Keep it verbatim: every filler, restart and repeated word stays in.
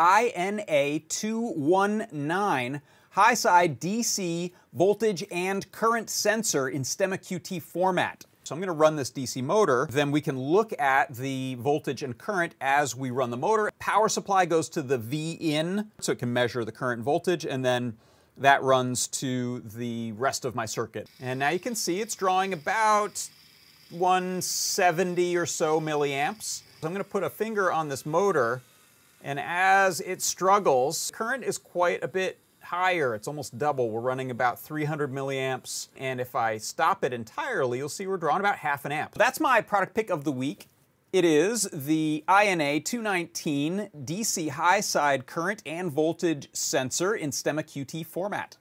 I N A two one nine high-side D C voltage and current sensor in STEMMA Q T format. So I'm going to run this D C motor, then we can look at the voltage and current as we run the motor. Power supply goes to the V in, so it can measure the current and voltage, and then that runs to the rest of my circuit. And now you can see it's drawing about one seventy or so milliamps. So I'm going to put a finger on this motor, and as it struggles, current is quite a bit higher. It's almost double. We're running about three hundred milliamps, and if I stop it entirely, you'll see we're drawing about half an amp. That's my product pick of the week. It is the I N A two nineteen D C high side current and voltage sensor in STEMMA Q T format.